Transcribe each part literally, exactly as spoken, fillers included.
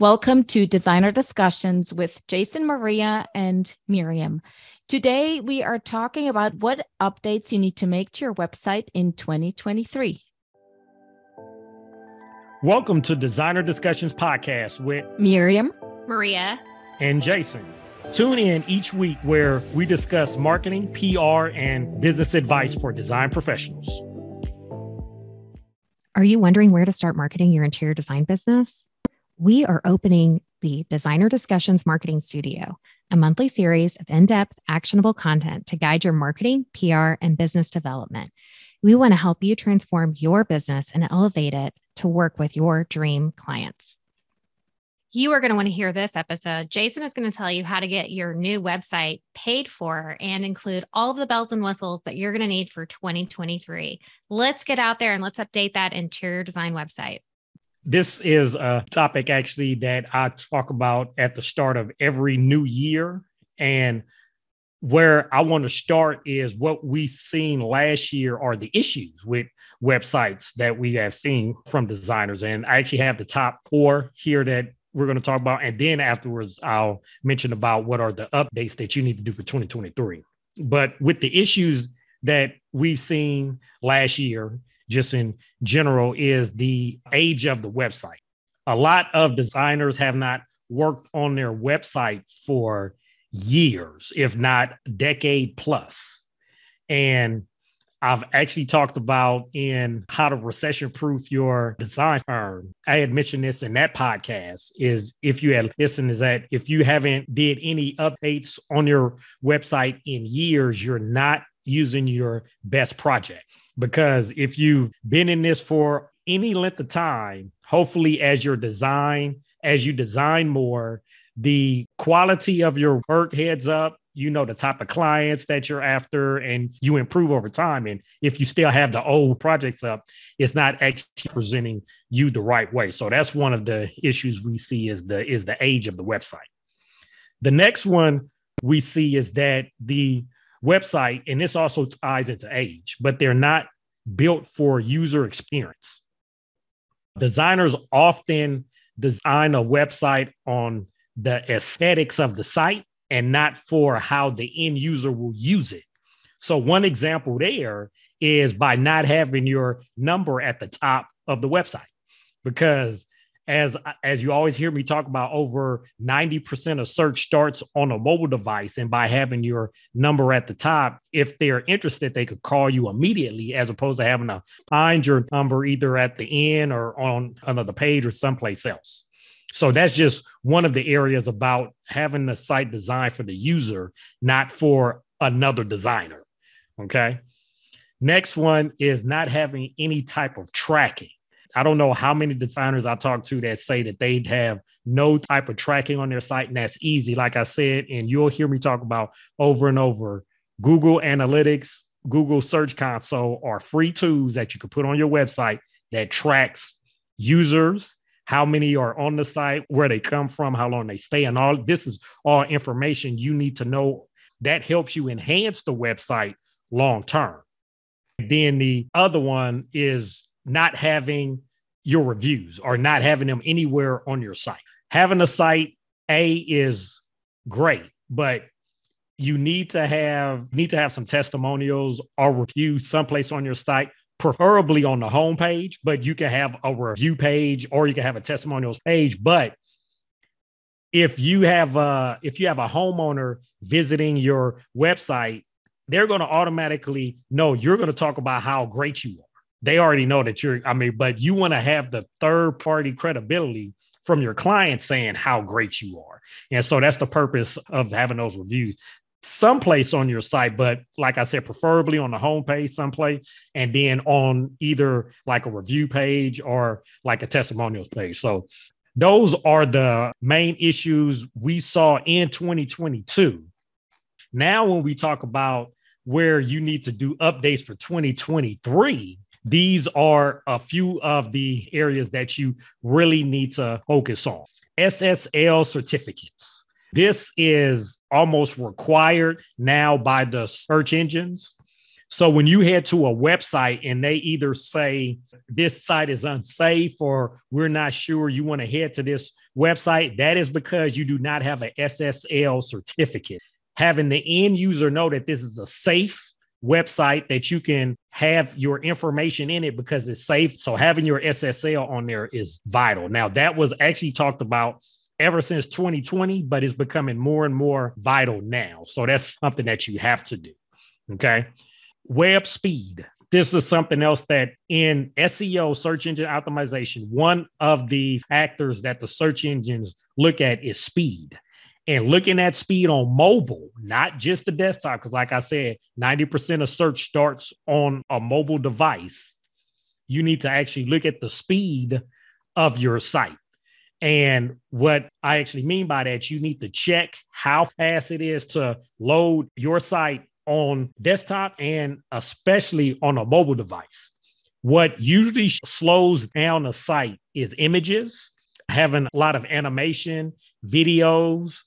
Welcome to Designer Discussions with Jason, Maria, and Miriam. Today, we are talking about what updates you need to make to your website in twenty twenty-three. Welcome to Designer Discussions podcast with Miriam, Maria, and Jason. Tune in each week where we discuss marketing, P R, and business advice for design professionals. Are you wondering where to start marketing your interior design business? We are opening the Designer Discussions Marketing Studio, a monthly series of in-depth, actionable content to guide your marketing, P R, and business development. We want to help you transform your business and elevate it to work with your dream clients. You are going to want to hear this episode. Jason is going to tell you how to get your new website paid for and include all of the bells and whistles that you're going to need for twenty twenty-three. Let's get out there and let's update that interior design website. This is a topic actually that I talk about at the start of every new year. And where I want to start is what we've seen last year are the issues with websites that we have seen from designers. And I actually have the top four here that we're going to talk about. And then afterwards, I'll mention about what are the updates that you need to do for twenty twenty-three. But with the issues that we've seen last year, just in general, is the age of the website. A lot of designers have not worked on their website for years, if not a decade plus. And I've actually talked about in how to recession-proof your design firm. I had mentioned this in that podcast, is if you had listened, is that if you haven't did any updates on your website in years, you're not using your best project. Because if you've been in this for any length of time, hopefully as your design, as you design more, the quality of your work heads up, you know, the type of clients that you're after, and you improve over time. And if you still have the old projects up, it's not actually presenting you the right way. So that's one of the issues we see is the is the age of the website. The next one we see is that the website, and this also ties into age, but they're not built for user experience. Designers often design a website on the aesthetics of the site and not for how the end user will use it. So one example there is by not having your number at the top of the website, because As, as you always hear me talk about, over ninety percent of search starts on a mobile device. And by having your number at the top, if they're interested, they could call you immediately, as opposed to having to find your number either at the end or on another page or someplace else. So that's just one of the areas about having the site designed for the user, not for another designer. Okay. Next one is not having any type of tracking. I don't know how many designers I talk to that say that they'd have no type of tracking on their site, and that's easy. Like I said, and you'll hear me talk about over and over, Google Analytics, Google Search Console are free tools that you can put on your website that tracks users, how many are on the site, where they come from, how long they stay, and all this is all information you need to know that helps you enhance the website long-term. Then the other one is not having your reviews or not having them anywhere on your site. Having a site A is great, but you need to have need to have some testimonials or reviews someplace on your site, preferably on the homepage, but you can have a review page or you can have a testimonials page. But if you have a, if you have a homeowner visiting your website, they're going to automatically know you're going to talk about how great you are. They already know that you're, I mean, but you want to have the third party credibility from your client saying how great you are. And so that's the purpose of having those reviews someplace on your site. But like I said, preferably on the homepage someplace, and then on either like a review page or like a testimonials page. So those are the main issues we saw in twenty twenty-two. Now, when we talk about where you need to do updates for twenty twenty-three, these are a few of the areas that you really need to focus on. S S L certificates. This is almost required now by the search engines. So when you head to a website and they either say this site is unsafe or we're not sure you want to head to this website, that is because you do not have an S S L certificate. Having the end user know that this is a safe website, that you can have your information in it because it's safe. So having your S S L on there is vital. Now, that was actually talked about ever since twenty twenty, but it's becoming more and more vital now. So that's something that you have to do. Okay. Web speed. This is something else that in S E O, search engine optimization, one of the factors that the search engines look at is speed. And looking at speed on mobile, not just the desktop, because like I said, ninety percent of search starts on a mobile device. You need to actually look at the speed of your site. And what I actually mean by that, you need to check how fast it is to load your site on desktop and especially on a mobile device. What usually slows down a site is images, having a lot of animation, videos,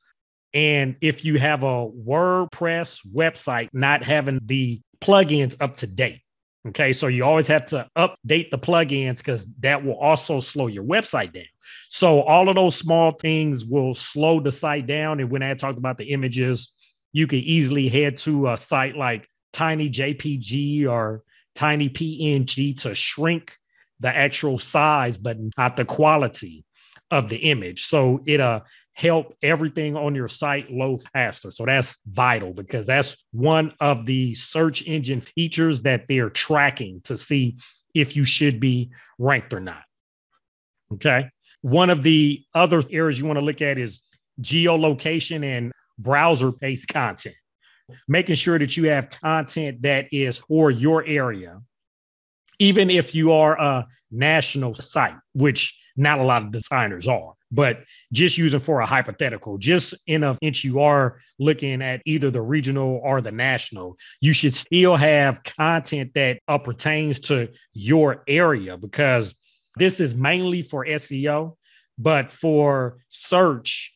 and if you have a WordPress website, not having the plugins up to date. Okay, so you always have to update the plugins because that will also slow your website down. So all of those small things will slow the site down. And when I talked about the images, you can easily head to a site like Tiny J P G or Tiny P N G to shrink the actual size, but not the quality of the image. So it'll help everything on your site load faster. So that's vital because that's one of the search engine features that they're tracking to see if you should be ranked or not. Okay. One of the other areas you want to look at is geolocation and browser-based content, making sure that you have content that is for your area, even if you are a national site, which not a lot of designers are, but just using for a hypothetical, just in an inch you are looking at either the regional or the national, you should still have content that uh, pertains to your area because this is mainly for S E O, but for search,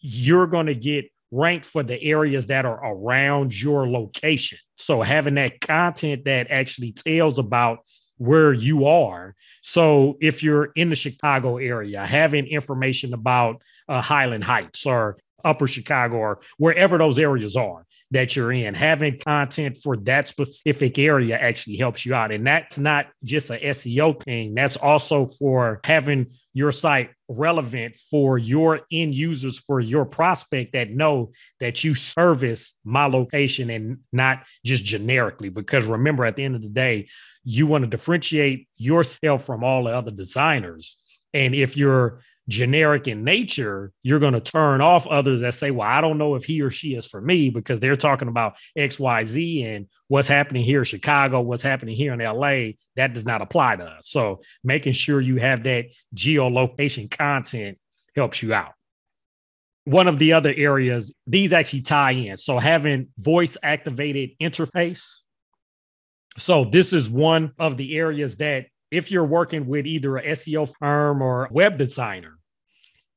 you're going to get ranked for the areas that are around your location. So having that content that actually tells about where you are. So if you're in the Chicago area, having information about uh, Highland Heights or Upper Chicago or wherever those areas are that you're in, having content for that specific area actually helps you out. And that's not just an S E O thing. That's also for having your site relevant for your end users, for your prospect that know that you service my location and not just generically. Because remember, at the end of the day, you want to differentiate yourself from all the other designers. And if you're generic in nature, you're going to turn off others that say, well, I don't know if he or she is for me because they're talking about X, Y, Z and what's happening here in Chicago, what's happening here in L A, that does not apply to us. So making sure you have that geolocation content helps you out. One of the other areas, these actually tie in. So having voice activated interface. So this is one of the areas that if you're working with either an S E O firm or a web designer,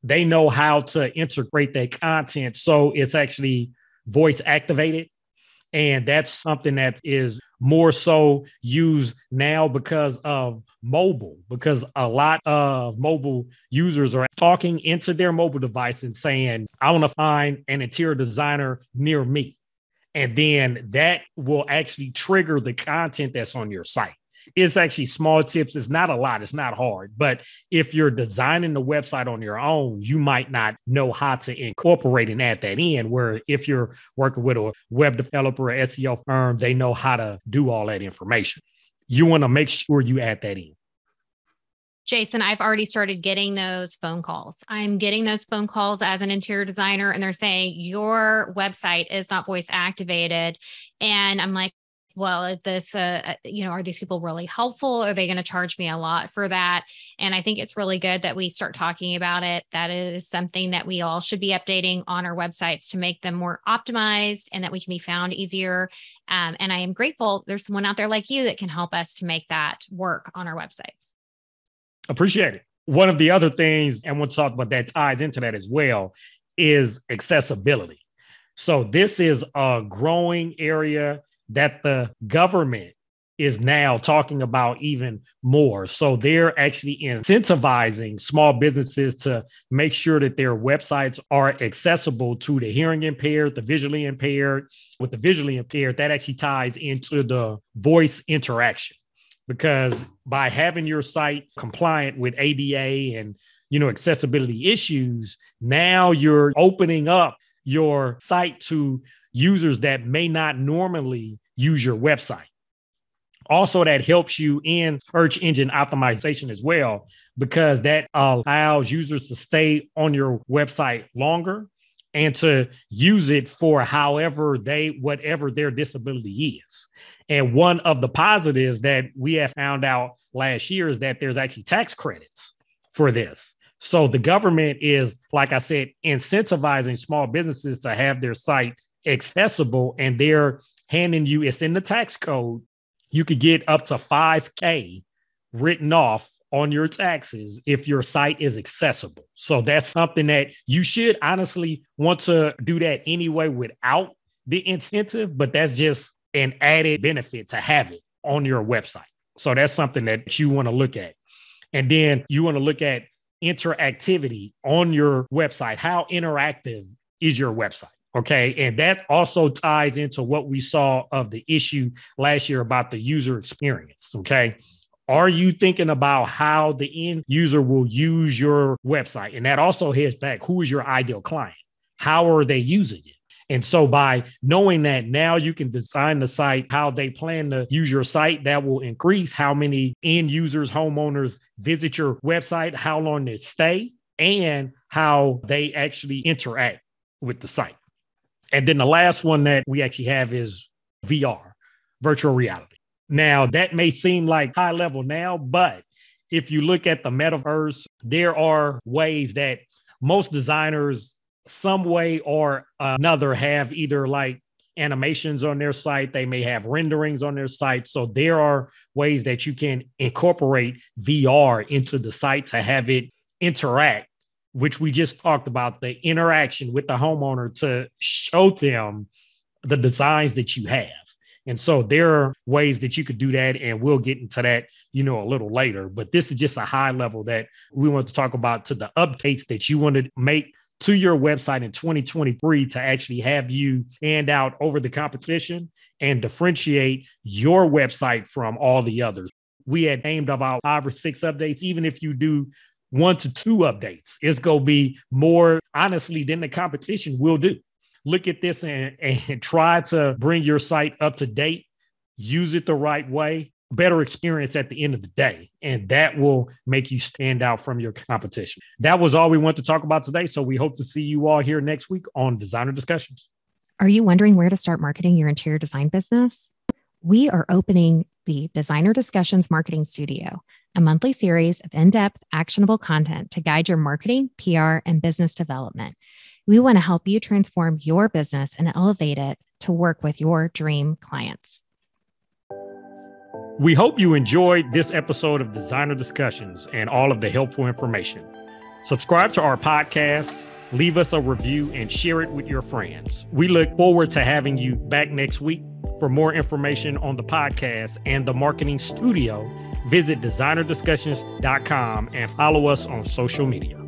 they know how to integrate their content. So it's actually voice activated. And that's something that is more so used now because of mobile, because a lot of mobile users are talking into their mobile device and saying, I want to find an interior designer near me. And then that will actually trigger the content that's on your site. It's actually small tips. It's not a lot. It's not hard. But if you're designing the website on your own, you might not know how to incorporate and add that in, where if you're working with a web developer or S E O firm, they know how to do all that information. You want to make sure you add that in. Jason, I've already started getting those phone calls. I'm getting those phone calls as an interior designer, and they're saying your website is not voice activated. And I'm like, well, is this, uh, you know, are these people really helpful? Are they going to charge me a lot for that? And I think it's really good that we start talking about it. That is something that we all should be updating on our websites to make them more optimized and that we can be found easier. Um, and I am grateful there's someone out there like you that can help us to make that work on our websites. Appreciate it. One of the other things, and we'll talk about that ties into that as well, is accessibility. So this is a growing area that the government is now talking about even more. So they're actually incentivizing small businesses to make sure that their websites are accessible to the hearing impaired, the visually impaired. With the visually impaired, that actually ties into the voice interaction, because by having your site compliant with A D A and, you know, accessibility issues, now you're opening up your site to users that may not normally use your website. Also, that helps you in search engine optimization as well, because that allows users to stay on your website longer and to use it for however they, whatever their disability is. And one of the positives that we have found out last year is that there's actually tax credits for this. So the government is, like I said, incentivizing small businesses to have their site accessible, and they're handing you, it's in the tax code, you could get up to five K written off on your taxes if your site is accessible. So that's something that you should honestly want to do that anyway without the incentive, but that's just an added benefit to have it on your website. So that's something that you want to look at. And then you want to look at interactivity on your website. How interactive is your website? Okay. And that also ties into what we saw of the issue last year about the user experience. Okay. Are you thinking about how the end user will use your website? And that also heads back, who is your ideal client? How are they using it? And so by knowing that, now you can design the site, how they plan to use your site. That will increase how many end users, homeowners visit your website, how long they stay, and how they actually interact with the site. And then the last one that we actually have is V R, virtual reality. Now, that may seem like high level now, but if you look at the metaverse, there are ways that most designers, some way or another, have either like animations on their site, they may have renderings on their site. So there are ways that you can incorporate V R into the site to have it interact, which we just talked about, the interaction with the homeowner to show them the designs that you have. And so there are ways that you could do that. And we'll get into that, you know, a little later, but this is just a high level that we want to talk about to the updates that you want to make to your website in twenty twenty-three to actually have you stand out over the competition and differentiate your website from all the others. We had aimed about five or six updates. Even if you do one to two updates, it's going to be more, honestly, than the competition will do. Look at this and, and try to bring your site up to date, use it the right way, better experience at the end of the day. And that will make you stand out from your competition. That was all we wanted to talk about today. So we hope to see you all here next week on Designer Discussions. Are you wondering where to start marketing your interior design business? We are opening the Designer Discussions Marketing Studio, a monthly series of in-depth, actionable content to guide your marketing, P R, and business development. We want to help you transform your business and elevate it to work with your dream clients. We hope you enjoyed this episode of Designer Discussions and all of the helpful information. Subscribe to our podcast, leave us a review, and share it with your friends. We look forward to having you back next week. For more information on the podcast and the Marketing Studio, visit designer discussions dot com and follow us on social media.